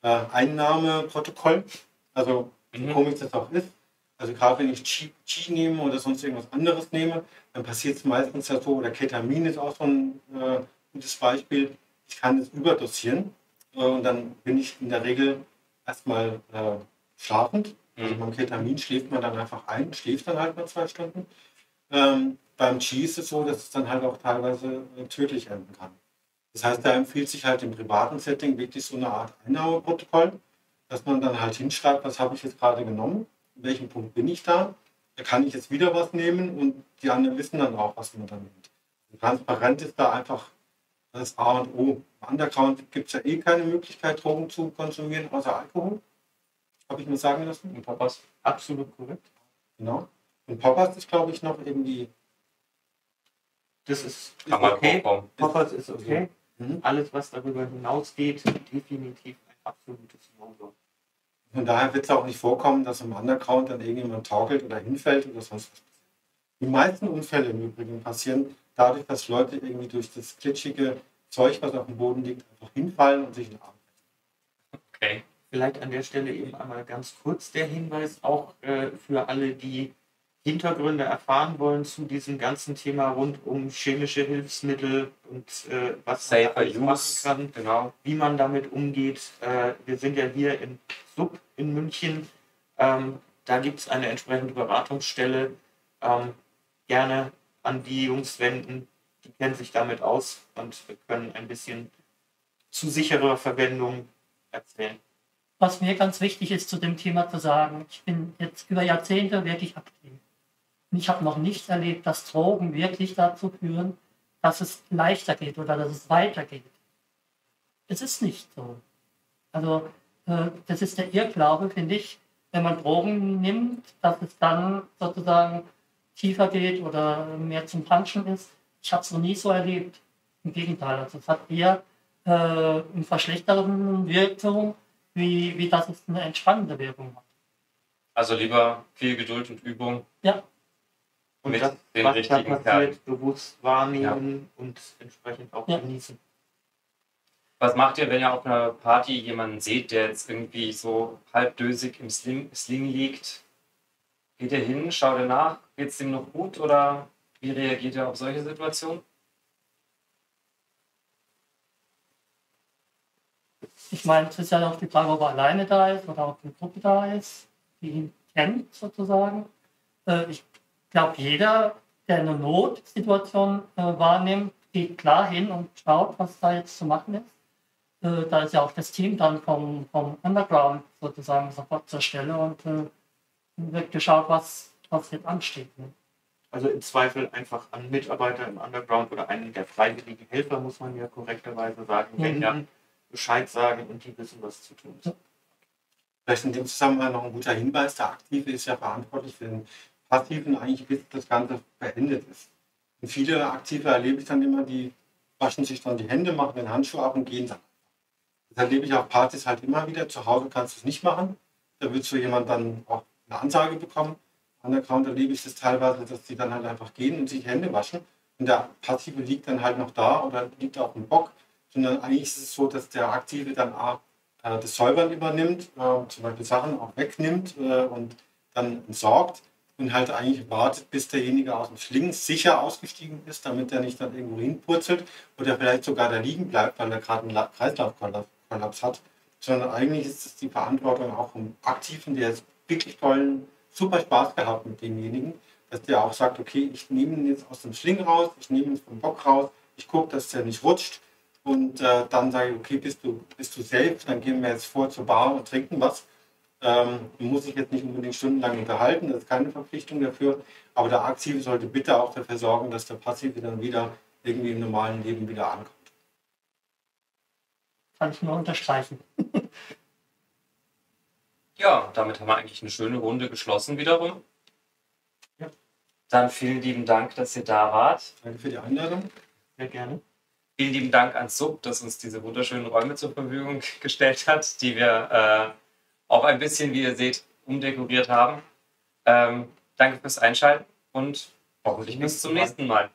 Einnahmeprotokoll, also so komisch das auch ist. Also gerade wenn ich Qi nehme oder sonst irgendwas anderes nehme, dann passiert es meistens ja so, oder Ketamin ist auch so ein gutes Beispiel, ich kann es überdosieren und dann bin ich in der Regel erstmal schlafend. Also beim Ketamin schläft man dann einfach ein, schläft dann halt mal 2 Stunden. Beim Qi ist es so, dass es dann halt auch teilweise tödlich enden kann. Das heißt, da empfiehlt sich halt im privaten Setting wirklich so eine Art Einnahmeprotokoll, dass man dann halt hinschreibt, was habe ich jetzt gerade genommen, an welchem Punkt bin ich da, da kann ich jetzt wieder was nehmen und die anderen wissen dann auch, was man da nimmt. Und transparent ist da einfach das A und O. Im Underground gibt es ja eh keine Möglichkeit, Drogen zu konsumieren, außer Alkohol. Habe ich mir sagen lassen. Und Poppers, absolut korrekt. Genau. Und Poppers ist, glaube ich, noch eben die... Das ist okay. Poppers ist okay. Mhm. Alles, was darüber hinausgeht, definitiv ein absolutes No-Go. Von daher wird es auch nicht vorkommen, dass im Underground dann irgendjemand taugelt oder hinfällt oder sonst was. Die meisten Unfälle im Übrigen passieren dadurch, dass Leute irgendwie durch das glitschige Zeug, was auf dem Boden liegt, einfach hinfallen und sich in den Arm setzen. Okay. Vielleicht an der Stelle eben einmal ganz kurz der Hinweis, auch für alle, die Hintergründe erfahren wollen zu diesem ganzen Thema rund um chemische Hilfsmittel und was man alles machen kann, genau, wie man damit umgeht. Wir sind ja hier im Sub in München, da gibt es eine entsprechende Beratungsstelle. Gerne an die Jungs wenden, die kennen sich damit aus und können ein bisschen zu sicherer Verwendung erzählen. Was mir ganz wichtig ist, zu dem Thema zu sagen, ich bin jetzt über Jahrzehnte wirklich aktiv. Und ich habe noch nichts erlebt, dass Drogen wirklich dazu führen, dass es leichter geht oder dass es weitergeht. Es ist nicht so. Also das ist der Irrglaube, finde ich, wenn man Drogen nimmt, dass es dann sozusagen tiefer geht oder mehr zum Punchen ist. Ich habe es noch nie so erlebt. Im Gegenteil, also es hat eher eine verschlechternden Wirkung, wie das ist eine entspannende Wirkung hat. Also lieber viel Geduld und Übung. Ja. Und mit das, den was richtigen da passiert, bewusst wahrnehmen, ja, und entsprechend auch, ja, genießen. Was macht ihr, wenn ihr auf einer Party jemanden seht, der jetzt irgendwie so halbdösig im Sling liegt? Geht ihr hin, schaut ihr nach, geht es dem noch gut oder wie reagiert ihr auf solche Situationen? Ich meine, es ist ja auch die Frage, ob er alleine da ist oder ob eine Gruppe da ist, die ihn kennt sozusagen. Ich glaube, jeder, der eine Notsituation wahrnimmt, geht klar hin und schaut, was da jetzt zu machen ist. Da ist ja auch das Team dann vom Underground sozusagen sofort zur Stelle und wird geschaut, was jetzt ansteht. Ne? Also im Zweifel einfach an Mitarbeiter im Underground oder einen der freiwilligen Helfer, muss man ja korrekterweise sagen, wenn ja, Bescheid sagen und die wissen, was zu tun ist. Vielleicht in dem Zusammenhang noch ein guter Hinweis, der Aktive ist ja verantwortlich für den Passiven, eigentlich bis das Ganze beendet ist. Und viele Aktive erlebe ich dann immer, die waschen sich dann die Hände, machen den Handschuh ab und gehen dann. Das erlebe ich auf Partys halt immer wieder. Zu Hause kannst du es nicht machen. Da wird so jemand dann auch eine Ansage bekommen. Underground erlebe ich das teilweise, dass die dann halt einfach gehen und sich die Hände waschen. Und der Passive liegt dann halt noch da oder liegt auf dem Bock. Sondern eigentlich ist es so, dass der Aktive dann auch das Säubern übernimmt, zum Beispiel Sachen auch wegnimmt und dann entsorgt und halt eigentlich wartet, bis derjenige aus dem Schlingen sicher ausgestiegen ist, damit er nicht dann irgendwo hinpurzelt oder vielleicht sogar da liegen bleibt, weil er gerade einen Kreislaufkollaps hat. Sondern eigentlich ist es die Verantwortung auch vom Aktiven, der jetzt wirklich tollen, super Spaß gehabt mit demjenigen, dass der auch sagt, okay, ich nehme ihn jetzt aus dem Schlingen raus, ich nehme ihn vom Bock raus, ich gucke, dass der nicht rutscht. Und dann sage ich, okay, bist du selbst, dann gehen wir jetzt vor zur Bar und trinken was. Muss ich jetzt nicht unbedingt stundenlang unterhalten, das ist keine Verpflichtung dafür. Aber der Aktive sollte bitte auch dafür sorgen, dass der Passive dann wieder irgendwie im normalen Leben wieder ankommt. Kann ich nur unterstreichen. Ja, damit haben wir eigentlich eine schöne Runde geschlossen wiederum. Ja. Dann vielen lieben Dank, dass ihr da wart. Danke für die Einladung. Sehr gerne. Vielen lieben Dank an Sub, dass uns diese wunderschönen Räume zur Verfügung gestellt hat, die wir auch ein bisschen, wie ihr seht, umdekoriert haben. Danke fürs Einschalten und hoffentlich bis zum nächsten Mal.